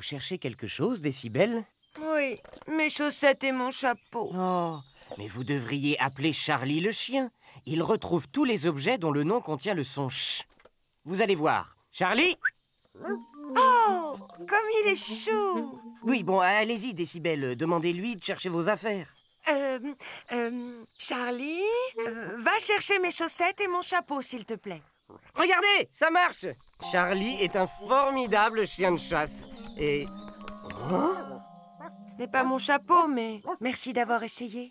Vous cherchez quelque chose, Décibel? Oui, mes chaussettes et mon chapeau. Oh, mais vous devriez appeler Charlie le chien. Il retrouve tous les objets dont le nom contient le son ch. Vous allez voir. Charlie? Oh, comme il est chaud. Oui, bon, allez-y, Décibel. Demandez-lui de chercher vos affaires. Charlie, va chercher mes chaussettes et mon chapeau, s'il te plaît. Regardez, ça marche. Charlie est un formidable chien de chasse. Et... Oh, ce n'est pas mon chapeau, mais merci d'avoir essayé.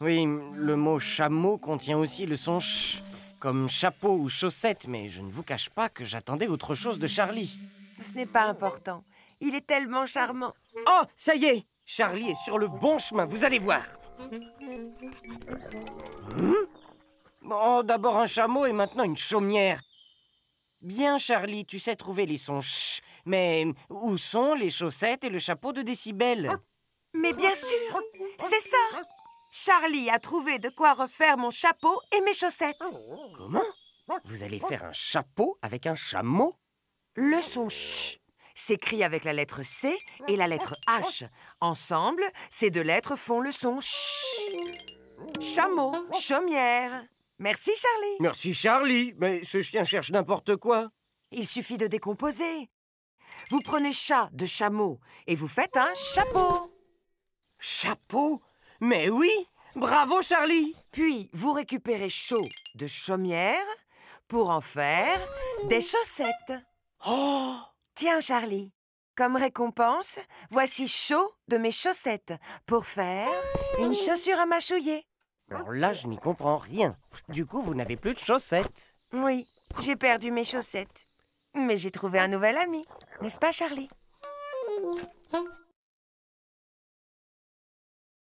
Oui, le mot chameau contient aussi le son ch, comme chapeau ou chaussette, mais je ne vous cache pas que j'attendais autre chose de Charlie. Ce n'est pas important. Il est tellement charmant. Oh, ça y est, Charlie est sur le bon chemin, vous allez voir. Oh, d'abord un chameau et maintenant une chaumière. Bien, Charlie, tu sais trouver les sons ch, mais où sont les chaussettes et le chapeau de Décibel? Mais bien sûr, c'est ça. Charlie a trouvé de quoi refaire mon chapeau et mes chaussettes. Comment? Vous allez faire un chapeau avec un chameau? Le son ch s'écrit avec la lettre C et la lettre H. Ensemble, ces deux lettres font le son ch. Chameau, chaumière. Merci, Charlie. Merci, Charlie. Mais ce chien cherche n'importe quoi. Il suffit de décomposer. Vous prenez chat de chameau et vous faites un chapeau. Chapeau? Mais oui! Bravo, Charlie. Puis, vous récupérez chaud de chaumière pour en faire des chaussettes. Oh! Tiens, Charlie, comme récompense, voici chaud de mes chaussettes pour faire une chaussure à mâchouiller. Alors là, je n'y comprends rien. Du coup, vous n'avez plus de chaussettes. Oui, j'ai perdu mes chaussettes. Mais j'ai trouvé un nouvel ami, n'est-ce pas, Charlie?